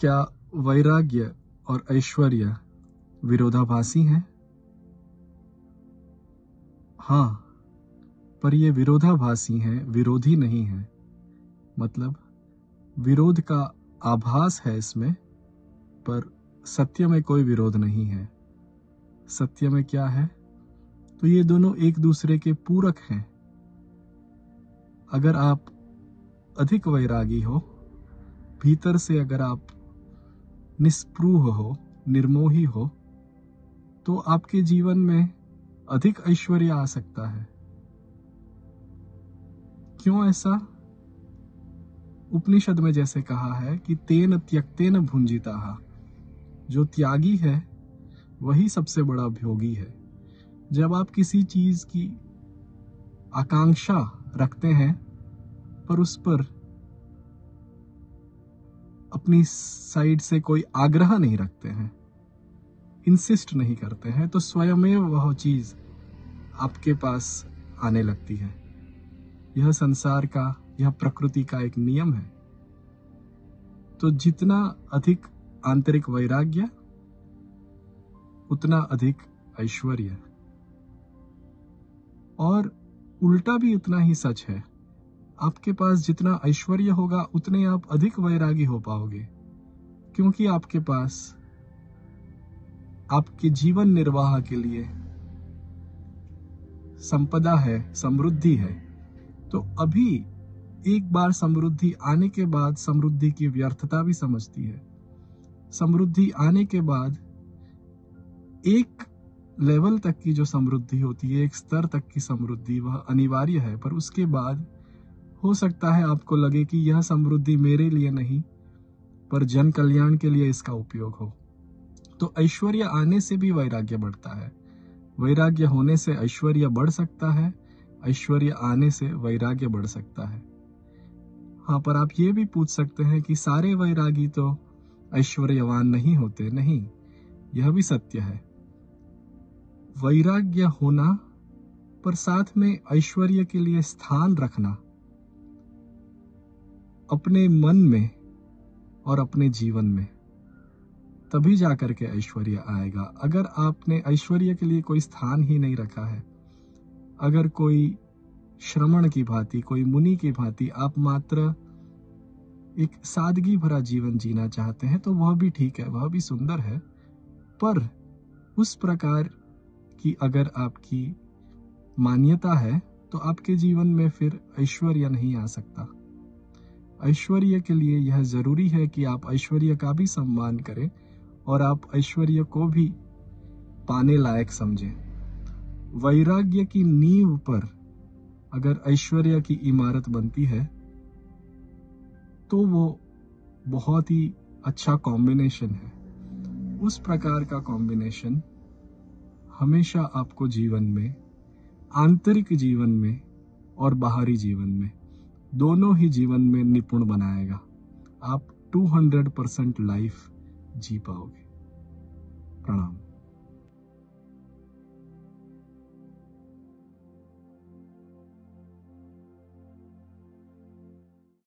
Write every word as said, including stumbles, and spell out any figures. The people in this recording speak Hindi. क्या वैराग्य और ऐश्वर्य विरोधाभासी हैं? हाँ, पर ये विरोधाभासी हैं, विरोधी नहीं हैं। मतलब विरोध का आभास है इसमें, पर सत्य में कोई विरोध नहीं है। सत्य में क्या है? तो ये दोनों एक दूसरे के पूरक हैं। अगर आप अधिक वैरागी हो, भीतर से अगर आप निस्पृह हो, निर्मोही हो, तो आपके जीवन में अधिक ऐश्वर्य आ सकता है। क्यों ऐसा? उपनिषद में जैसे कहा है कि तेन त्यक्तेन भुंजिताः, जो त्यागी है वही सबसे बड़ा भोगी है। जब आप किसी चीज की आकांक्षा रखते हैं पर उस पर अपनी साइड से कोई आग्रह नहीं रखते हैं, इंसिस्ट नहीं करते हैं, तो स्वयमेव वह चीज आपके पास आने लगती है। यह संसार का, यह प्रकृति का एक नियम है। तो जितना अधिक आंतरिक वैराग्य, उतना अधिक ऐश्वर्य। और उल्टा भी उतना ही सच है। आपके पास जितना ऐश्वर्य होगा, उतने आप अधिक वैरागी हो पाओगे, क्योंकि आपके पास आपके जीवन निर्वाह के लिए संपदा है, समृद्धि है। तो अभी एक बार समृद्धि आने के बाद समृद्धि की व्यर्थता भी समझती है। समृद्धि आने के बाद एक लेवल तक की जो समृद्धि होती है, एक स्तर तक की समृद्धि, वह अनिवार्य है। पर उसके बाद हो सकता है आपको लगे कि यह समृद्धि मेरे लिए नहीं, पर जन कल्याण के लिए इसका उपयोग हो। तो ऐश्वर्य आने से भी वैराग्य बढ़ता है, वैराग्य होने से ऐश्वर्य बढ़ सकता है, ऐश्वर्य आने से वैराग्य बढ़ सकता है। हाँ, पर आप ये भी पूछ सकते हैं कि सारे वैरागी तो ऐश्वर्यवान नहीं होते। नहीं, यह भी सत्य है। वैराग्य होना पर साथ में ऐश्वर्य के लिए स्थान रखना अपने मन में और अपने जीवन में, तभी जा करके ऐश्वर्य आएगा। अगर आपने ऐश्वर्य के लिए कोई स्थान ही नहीं रखा है, अगर कोई श्रमण की भांति, कोई मुनि की भांति आप मात्र एक सादगी भरा जीवन जीना चाहते हैं, तो वह भी ठीक है, वह भी सुंदर है। पर उस प्रकार की अगर आपकी मान्यता है, तो आपके जीवन में फिर ऐश्वर्य नहीं आ सकता। ऐश्वर्य के लिए यह जरूरी है कि आप ऐश्वर्य का भी सम्मान करें और आप ऐश्वर्य को भी पाने लायक समझें। वैराग्य की नींव पर अगर ऐश्वर्य की इमारत बनती है, तो वो बहुत ही अच्छा कॉम्बिनेशन है। उस प्रकार का कॉम्बिनेशन हमेशा आपको जीवन में, आंतरिक जीवन में और बाहरी जीवन में, दोनों ही जीवन में निपुण बनाएगा। आप दो सौ परसेंट लाइफ जी पाओगे। प्रणाम।